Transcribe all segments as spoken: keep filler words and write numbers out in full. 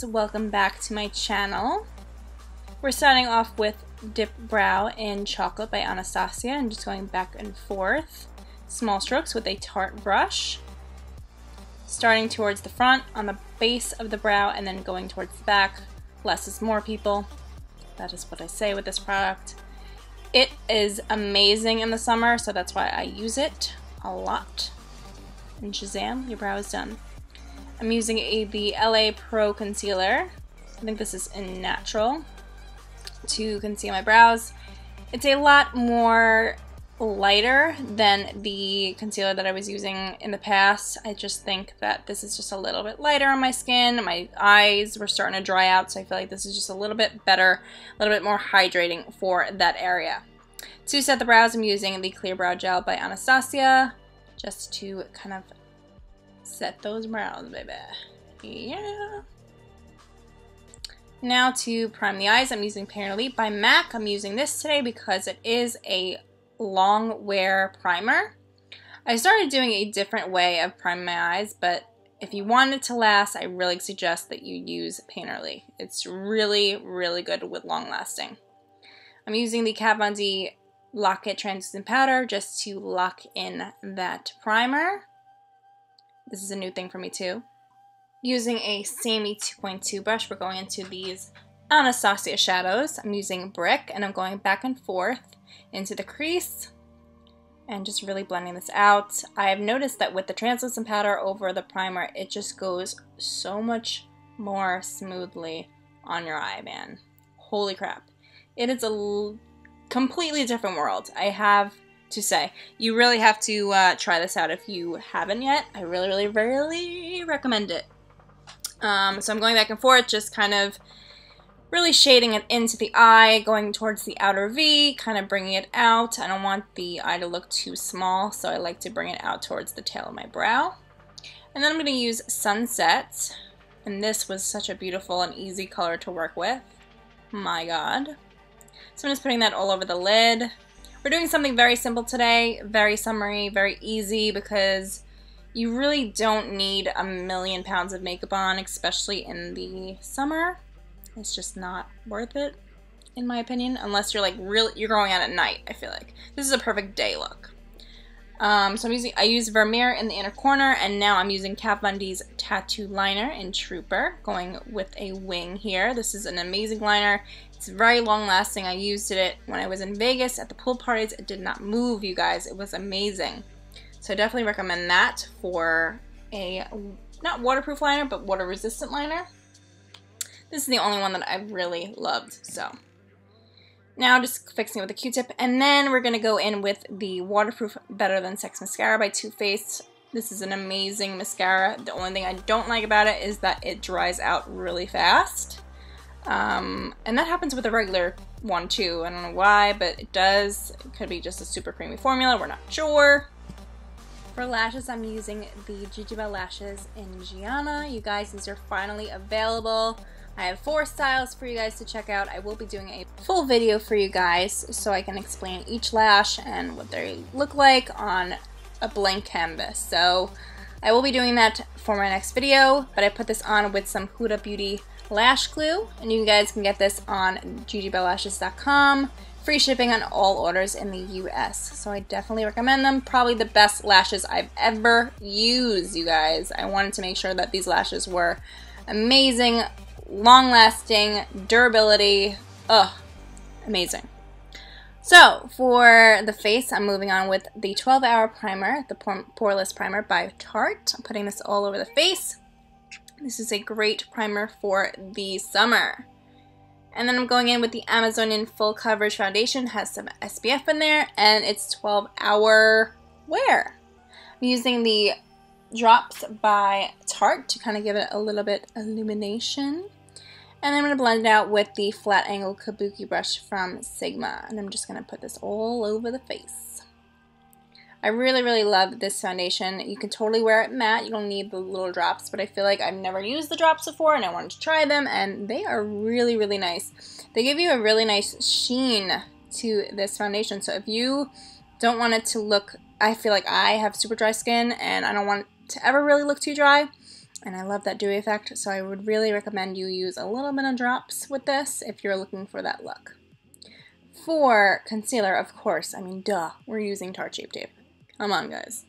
darlings, welcome back to my channel. We're starting off with Dip Brow in Chocolate by Anastasia. I'm just going back and forth, small strokes with a Tarte brush, starting towards the front on the base of the brow and then going towards the back. Less is more, people. That is what I say with this product. It is amazing in the summer, so that's why I use it a lot. And shazam, your brow is done. I'm using a, the L A Pro Concealer. I think this is in Natural to conceal my brows. It's a lot more lighter than the concealer that I was using in the past. I just think that this is just a little bit lighter on my skin. My eyes were starting to dry out, so I feel like this is just a little bit better, a little bit more hydrating for that area. To set the brows, I'm using the Clear Brow Gel by Anastasia, just to kind of set those brows, baby. Yeah. Now to prime the eyes, I'm using Painterly by MAC. I'm using this today because it is a long wear primer. I started doing a different way of priming my eyes, but if you want it to last, I really suggest that you use Painterly. It's really, really good with long lasting. I'm using the Kat Von D Lock It Translucent Powder just to lock in that primer. This is a new thing for me too. Using a Sammy two point two brush, we're going into these Anastasia shadows. I'm using Brick and I'm going back and forth into the crease and just really blending this out. I've noticed that with the translucent powder over the primer, it just goes so much more smoothly on your eye, man. Holy crap. It is a l completely different world, I have to say. You really have to uh, try this out if you haven't yet. I really, really, really recommend it. Um, so I'm going back and forth, just kind of really shading it into the eye, going towards the outer V, kind of bringing it out. I don't want the eye to look too small, so I like to bring it out towards the tail of my brow. And then I'm going to use Sunset, and this was such a beautiful and easy color to work with. My God. So I'm just putting that all over the lid. We're doing something very simple today, very summery, very easy, because you really don't need a million pounds of makeup on, especially in the summer. It's just not worth it, in my opinion, unless you're like real. You're going out at night. I feel like this is a perfect day look. Um, so I'm using. I use Vermeer in the inner corner, and now I'm using Kat Von D's Tattoo Liner in Trooper, going with a wing here. This is an amazing liner. It's very long lasting. I used it when I was in Vegas at the pool parties. It did not move, you guys. It was amazing. So I definitely recommend that for a not waterproof liner, but water resistant liner. This is the only one that I really loved, so. Now just fixing it with a Q-tip, and then we're going to go in with the Waterproof Better Than Sex Mascara by Too Faced. This is an amazing mascara. The only thing I don't like about it is that it dries out really fast. Um, and that happens with a regular one too. I don't know why, but it does. It could be just a super creamy formula. We're not sure. For lashes, I'm using the GigiBelleLashes in Gianna. You guys, these are finally available. I have four styles for you guys to check out. I will be doing a full video for you guys so I can explain each lash and what they look like on a blank canvas. So I will be doing that for my next video, but I put this on with some Huda Beauty lash glue, and you guys can get this on Gigi Belle Lashes dot com. Free shipping on all orders in the U S. So I definitely recommend them. Probably the best lashes I've ever used, you guys. I wanted to make sure that these lashes were amazing, long-lasting, durability, ugh, amazing. So, for the face, I'm moving on with the twelve hour primer, the Poreless Primer by Tarte. I'm putting this all over the face. This is a great primer for the summer. And then I'm going in with the Amazonian Full Coverage Foundation. Has some S P F in there, and it's twelve hour wear. I'm using the Drops by Tarte to kind of give it a little bit illumination. And I'm going to blend it out with the Flat Angle Kabuki Brush from Sigma. And I'm just going to put this all over the face. I really, really love this foundation. You can totally wear it matte. You don't need the little drops. But I feel like I've never used the drops before and I wanted to try them. And they are really, really nice. They give you a really nice sheen to this foundation. So if you don't want it to look... I feel like I have super dry skin and I don't want it to ever really look too dry. and I love that dewy effect, so I would really recommend you use a little bit of Drops with this if you're looking for that look. For concealer, of course, I mean, duh, we're using Tarte Shape Tape. Come on, guys.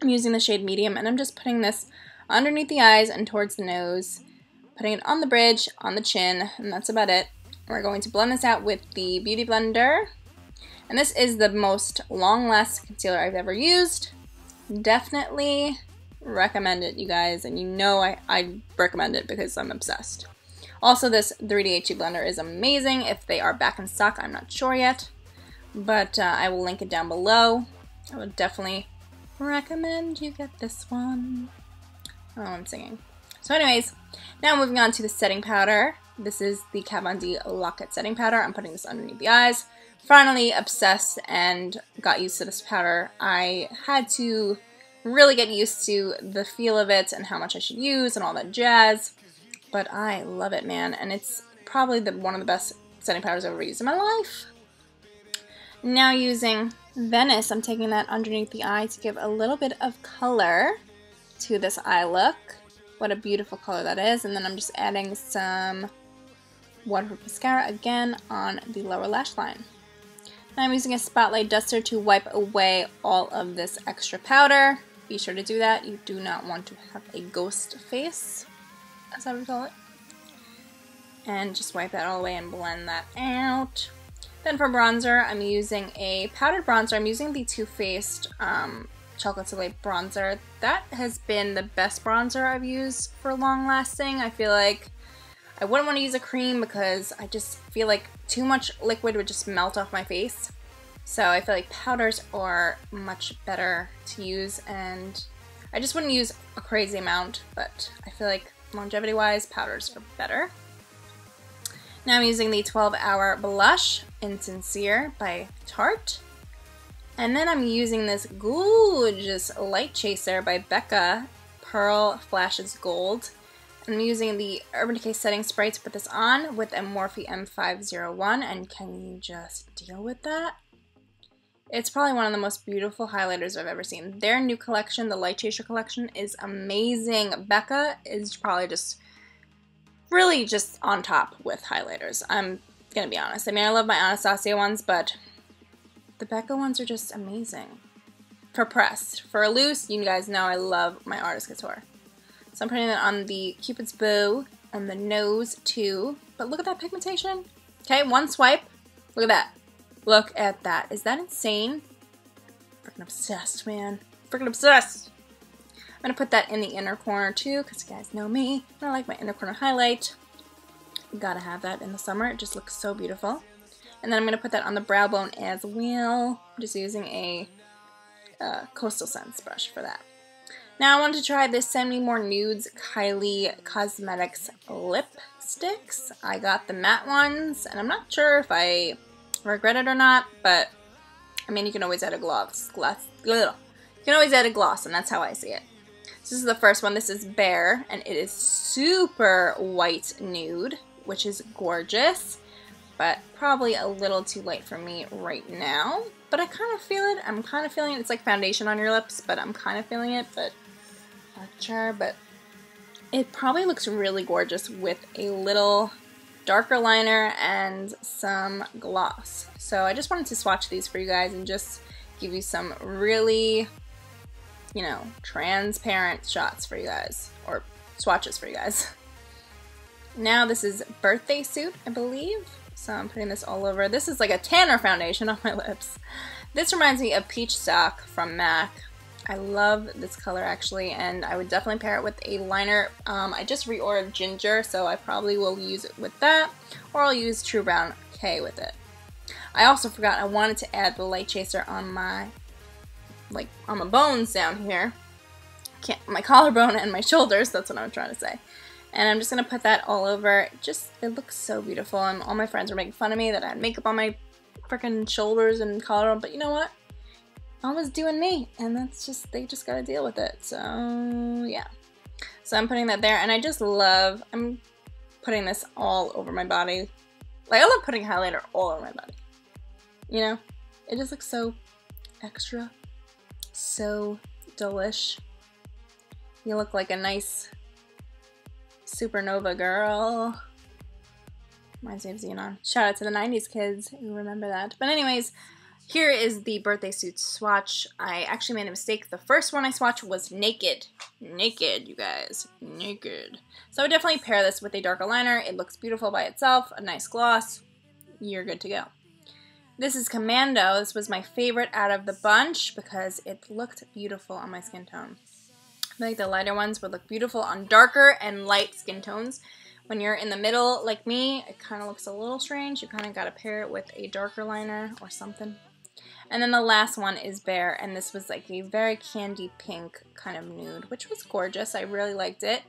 I'm using the shade Medium, and I'm just putting this underneath the eyes and towards the nose, putting it on the bridge, on the chin, and that's about it. We're going to blend this out with the Beauty Blender, and this is the most long-lasting concealer I've ever used. Definitely recommend it, you guys, and you know I, I recommend it because I'm obsessed. Also, this three D H D Blender is amazing. If they are back in stock, I'm not sure yet, but uh, I will link it down below. I would definitely recommend you get this one. Oh, I'm singing. So anyways, now moving on to the setting powder. This is the Kat Von D Lock It Setting Powder. I'm putting this underneath the eyes. Finally obsessed and got used to this powder. I had to really get used to the feel of it and how much I should use and all that jazz. But I love it, man, and it's probably the, one of the best setting powders I've ever used in my life. Now using Venice, I'm taking that underneath the eye to give a little bit of color to this eye look. What a beautiful color that is. And then I'm just adding some waterproof mascara again on the lower lash line. And I'm using a spotlight duster to wipe away all of this extra powder. Be sure to do that. You do not want to have a ghost face, as I would call it. And just wipe that all away and blend that out. Then for bronzer, I'm using a powdered bronzer. I'm using the Too Faced um, Chocolate Soleil bronzer. That has been the best bronzer I've used for long lasting. I feel like I wouldn't want to use a cream because I just feel like too much liquid would just melt off my face. So I feel like powders are much better to use, and I just wouldn't use a crazy amount, but I feel like longevity wise, powders are better. Now I'm using the twelve hour Blush in Sincere by Tarte. And then I'm using this gorgeous Light Chaser by Becca, Pearl Flashes Gold. I'm using the Urban Decay setting spray to put this on with a Morphe M five oh one, and can you just deal with that? It's probably one of the most beautiful highlighters I've ever seen. Their new collection, the Light Chaser collection, is amazing. Becca is probably just really just on top with highlighters. I'm going to be honest. I mean, I love my Anastasia ones, but the Becca ones are just amazing. For pressed. For loose, you guys know I love my Artist Couture. So I'm putting that on the Cupid's bow, on the nose too. But look at that pigmentation. Okay, one swipe. Look at that. Look at that. Is that insane? Freaking obsessed, man. Freaking obsessed. I'm going to put that in the inner corner too, because you guys know me. I like my inner corner highlight. You gotta have that in the summer. It just looks so beautiful. And then I'm going to put that on the brow bone as well. I'm just using a uh, Coastal Scents brush for that. Now I want to try this Sammy More Nudes Kylie Cosmetics lipsticks. I got the matte ones, and I'm not sure if I regret it or not, but I mean, you can always add a gloss. gloss you can always add a gloss, and that's how I see it. So this is the first one. This is Bare, and it is super white nude, which is gorgeous, but probably a little too light for me right now. But I kind of feel it. I'm kind of feeling it. It's like foundation on your lips, but I'm kind of feeling it, but not sure. But it probably looks really gorgeous with a little darker liner and some gloss. So I just wanted to swatch these for you guys and just give you some really, you know, transparent shots for you guys, or swatches for you guys. Now this is Birthday Suit, I believe. So I'm putting this all over. This is like a tanner foundation on my lips. This reminds me of Peach Sock from MAC. I love this color, actually, and I would definitely pair it with a liner. Um, I just reordered Ginger, so I probably will use it with that, or I'll use True Brown K with it. I also forgot I wanted to add the Light Chaser on my, like, on my bones down here. Can't, my collarbone and my shoulders, that's what I'm trying to say. And I'm just going to put that all over. It just, it looks so beautiful, and all my friends were making fun of me that I had makeup on my freaking shoulders and collarbone, but you know what? I was doing me, and that's just, they just gotta deal with it. So yeah, so I'm putting that there, and I just love, I'm putting this all over my body. Like, I love putting highlighter all over my body, you know, it just looks so extra, so delish. You look like a nice Supernova girl. Reminds me of Xenon. Shout out to the nineties kids who remember that. But anyways, here is the birthday suit swatch. I actually made a mistake. The first one I swatched was naked. Naked, you guys. Naked. So I would definitely pair this with a darker liner. It looks beautiful by itself. A nice gloss. You're good to go. This is Commando. This was my favorite out of the bunch because it looked beautiful on my skin tone. I feel like the lighter ones would look beautiful on darker and light skin tones. When you're in the middle, like me, it kind of looks a little strange. You kind of got to pair it with a darker liner or something. And then the last one is Bare, and this was like a very candy pink kind of nude, which was gorgeous. I really liked it.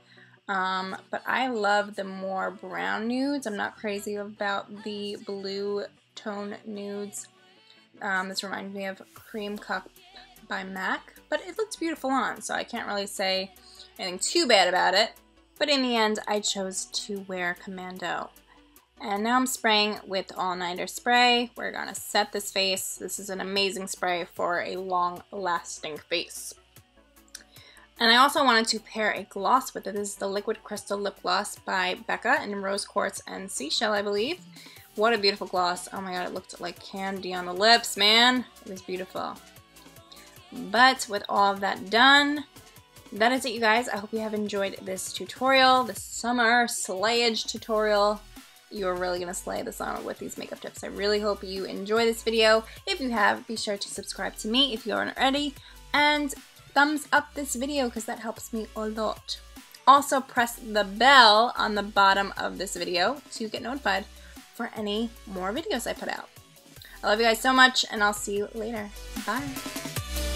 Um, but I love the more brown nudes. I'm not crazy about the blue tone nudes. Um, this reminds me of Cream Cup by MAC, but it looks beautiful on, so I can't really say anything too bad about it. But in the end, I chose to wear Commando. And now I'm spraying with all-nighter spray. We're gonna set this face. This is an amazing spray for a long-lasting face. And I also wanted to pair a gloss with it. This is the Liquid Crystal Lip Gloss by Becca in Rose Quartz and Seashell, I believe. What a beautiful gloss. Oh my god, it looked like candy on the lips, man. It was beautiful. But with all of that done, that is it, you guys. I hope you have enjoyed this tutorial, this summer slayage tutorial. You're really going to slay the summer with these makeup tips. I really hope you enjoy this video. If you have, be sure to subscribe to me if you aren't already. And thumbs up this video because that helps me a lot. Also, press the bell on the bottom of this video to get notified for any more videos I put out. I love you guys so much, and I'll see you later. Bye.